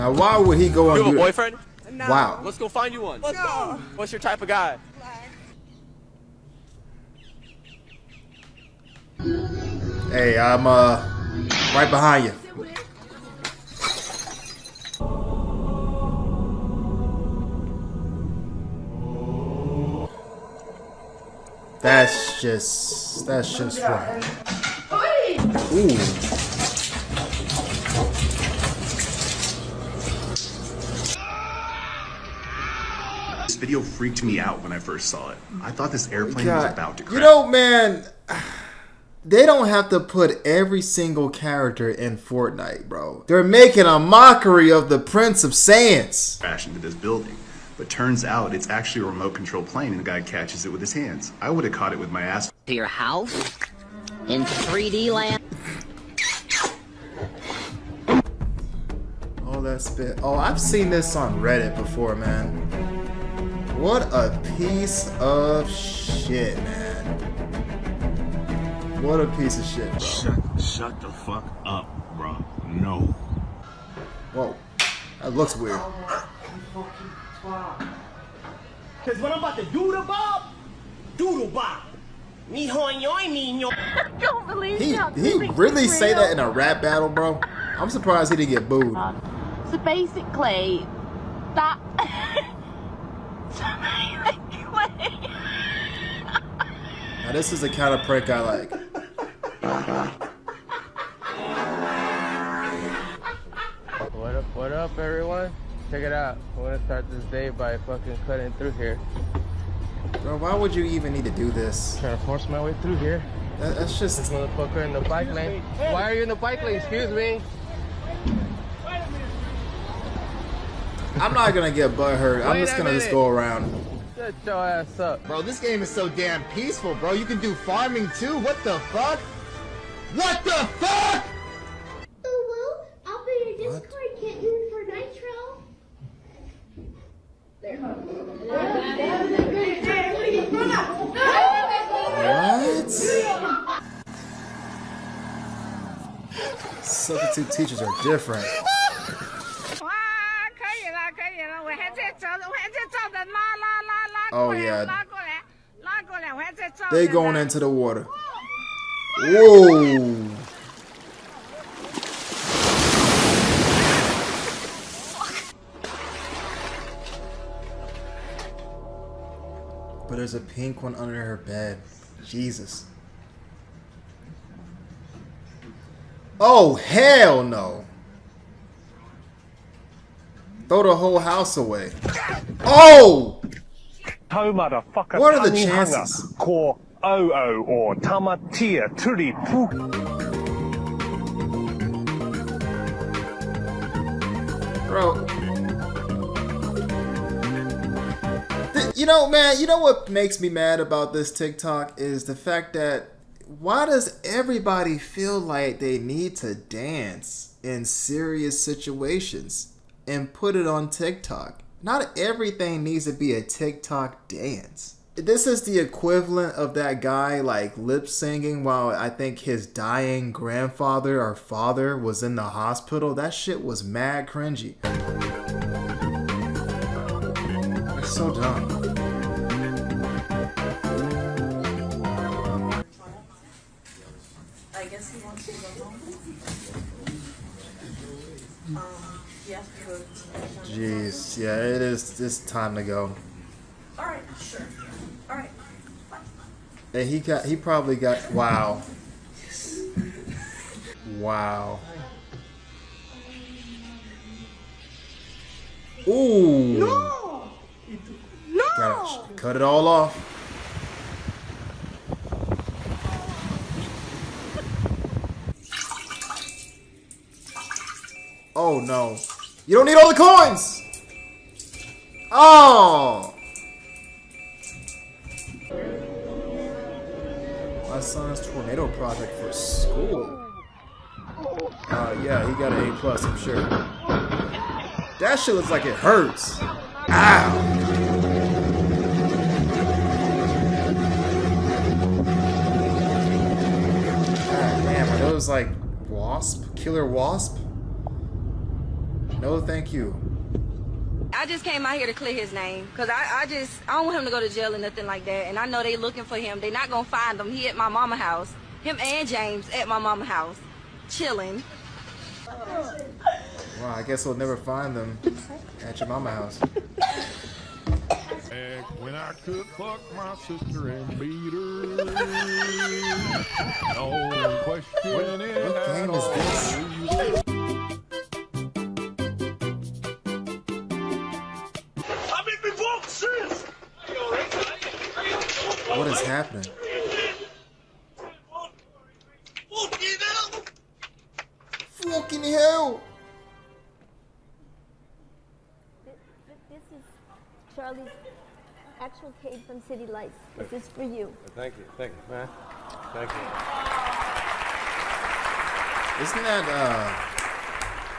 Now, why would he go on? You have a boyfriend? No. Wow. Let's go find you one. Let's go. What's your type of guy? Hey, I'm right behind you. That's just right. Ooh. This video freaked me out when I first saw it. I thought this airplane was about to crash. You know, man, they don't have to put every single character in Fortnite, bro. They're making a mockery of the Prince of Saiyans. Crash into this building. But turns out it's actually a remote control plane and the guy catches it with his hands. I would have caught it with my ass. To your house? In 3D land? Oh, that's bit. Oh, I've seen this on Reddit before, man. What a piece of shit, man. What a piece of shit, bro. Shut the fuck up, bro. No. Whoa. That looks weird. Cause what I'm about to Doodle Bob. I don't believe he really say that in a rap battle, bro. I'm surprised he didn't get booed. So basically, that. Now this is the kind of prank I like. What up, everyone? Check it out. I want to start this day by fucking cutting through here. Bro, why would you even need to do this? Trying to force my way through here. That's just this motherfucker in the bike lane. Hey. Why are you in the bike lane? Excuse me. Wait a minute. I'm not gonna get butthurt. I'm just gonna just go around. Shut your ass up, bro. This game is so damn peaceful, bro. You can do farming too. What the fuck? What the fuck? Oh well, I'll be your Discord kitten for Nitro. What? Substitute teachers are different. Oh yeah. They going into the water. Whoa. But there's a pink one under her bed. Jesus. Oh, hell no. Throw the whole house away. Oh! Motherfucker. What are the chances? Or tamatia turi poo. Bro. You know, man, you know what makes me mad about this TikTok is the fact that why does everybody feel like they need to dance in serious situations and put it on TikTok? Not everything needs to be a TikTok dance. This is the equivalent of that guy like lip singing while I think his dying grandfather or father was in the hospital. That shit was mad cringy. That's so dumb. Jeez, yeah, it is. It's time to go. All right, sure. All right. And he probably got. Wow. Wow. Ooh. No. No. Gotta cut it all off. Oh no. You don't need all the coins! Oh! My son's tornado project for school. Yeah, he got an A+, I'm sure. That shit looks like it hurts. Ow! God damn, are those like wasp? Killer wasp? No, thank you. I just came out here to clear his name, because I don't want him to go to jail or nothing like that. And I know they looking for him. They not going to find him. He at my mama house. Him and James at my mama house. Chilling. Wow, I guess we'll never find them at your mama house. Back when I could fuck my sister and beat her. No question. What game is this? What is happening? Fucking hell! This is Charlie's actual cave from City Lights. This is for you. Thank you, man. Thank you. Isn't that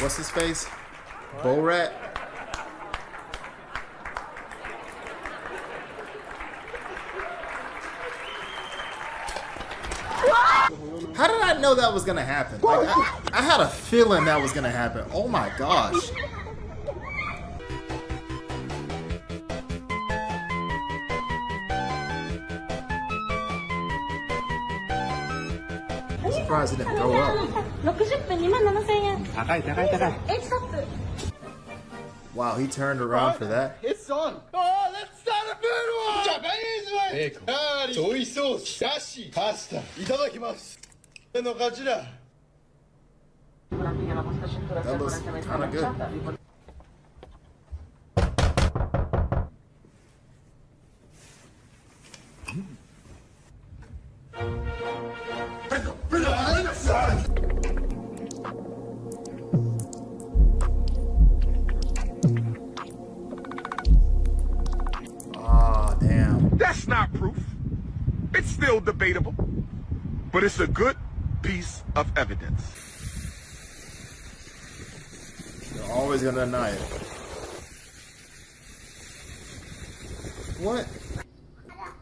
what's his face? Bo Rat? How did I know that was gonna happen? Like, I had a feeling that was gonna happen. Oh my gosh. I'm surprised it didn't go up. Wow, he turned around for that. It's on. Oh, let's start a food war! Japanese one! Bacon, soy sauce, dashi, pasta. Itadakimasu. That looks kind of good. Ah, oh, damn. That's not proof. It's still debatable, but it's a good piece of evidence. They're always gonna deny it. What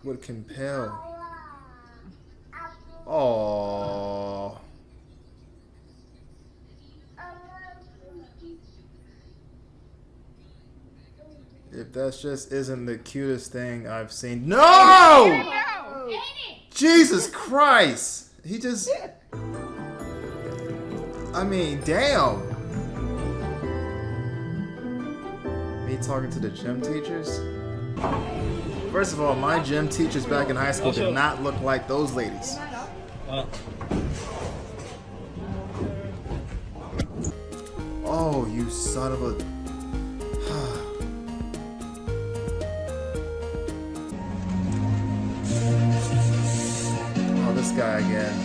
would compel? Oh, if that just isn't the cutest thing I've seen. No! Jesus Christ! He just. I mean, damn! Me talking to the gym teachers? First of all, my gym teachers back in high school did not look like those ladies. Oh, you son of a... Oh, this guy again.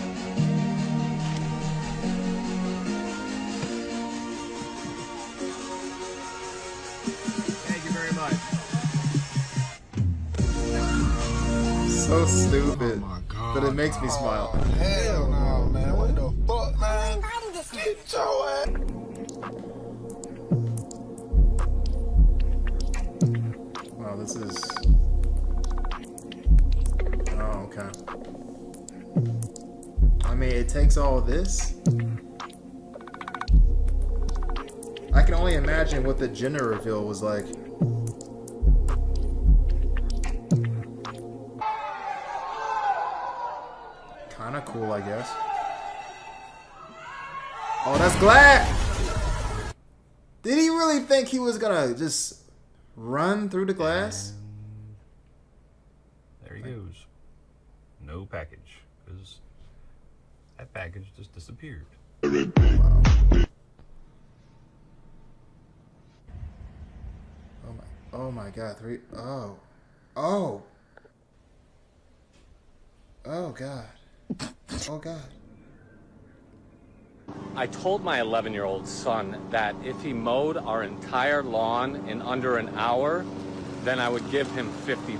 So stupid, oh God, but it makes me smile. Hell no, man! What the fuck, man? Get your ass! Wow, this is. Oh, okay. I mean, it takes all this. I can only imagine what the gender reveal was like. Kinda cool, I guess. Oh, that's glass! Did he really think he was gonna just run through the glass? And there he goes. No package, because that package just disappeared. Wow. Oh my God, three. Oh God. Oh God. I told my 11-year-old son that if he mowed our entire lawn in under an hour, then I would give him $50.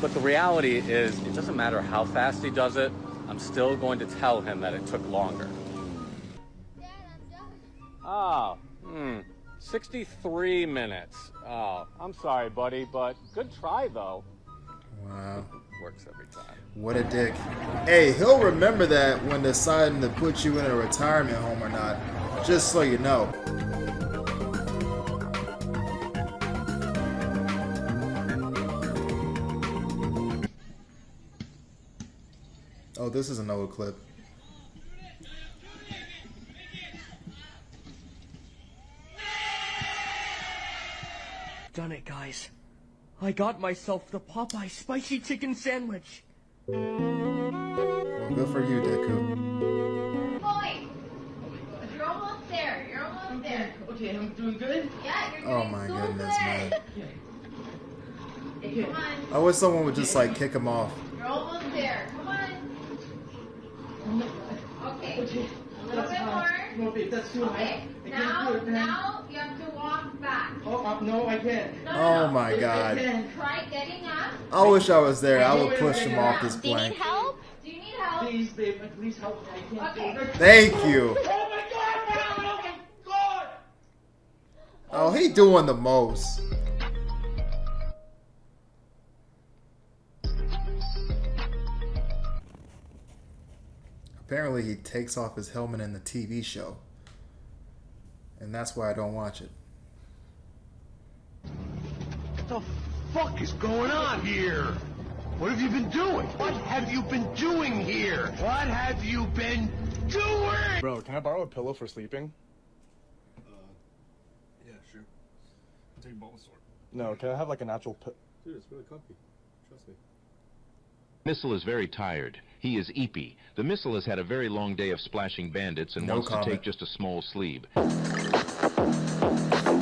But the reality is, it doesn't matter how fast he does it, I'm still going to tell him that it took longer. Dad, I'm done. Oh, 63 minutes. Oh, I'm sorry, buddy, but good try, though. Wow. Works every time. What a dick. Hey, he'll remember that when deciding to put you in a retirement home or not. just so you know. Oh, this is an old clip. Done it, guys. I got myself the Popeye spicy chicken sandwich. Well, good for you, Deku. Boy, you're almost there. You're almost there. Okay, I'm doing good. Yeah, you're doing so goodness, man. Okay. Come on. I wish someone would just like kick him off. You're almost there. Come on. Okay. A little bit more. No, babe, that's too high. Now you have to walk back. Oh, no, I can't. Oh my God. Try getting up. I wish I was there. I would push him off this plank. Do you need help? Do you need help? Please, babe, please help. I can't. Okay. Thank you. Oh my God, man. Oh my God. Oh, he doing the most. Apparently, he takes off his helmet in the TV show. And that's why I don't watch it. What the fuck is going on here? What have you been doing? What have you been doing here? What have you been doing? Bro, can I borrow a pillow for sleeping? Yeah, sure. I'll take a ball sword. No, can I have like an actual pillow? Dude, it's really comfy. Trust me. Missile is very tired. He is eepy. The missile has had a very long day of splashing bandits and wants to take just a small sleeve.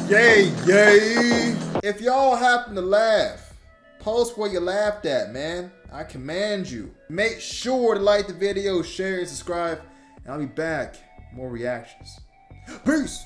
Yay, yay! If y'all happen to laugh, post where you laughed at, man. I command you. Make sure to like the video, share, and subscribe. And I'll be back with more reactions. Peace!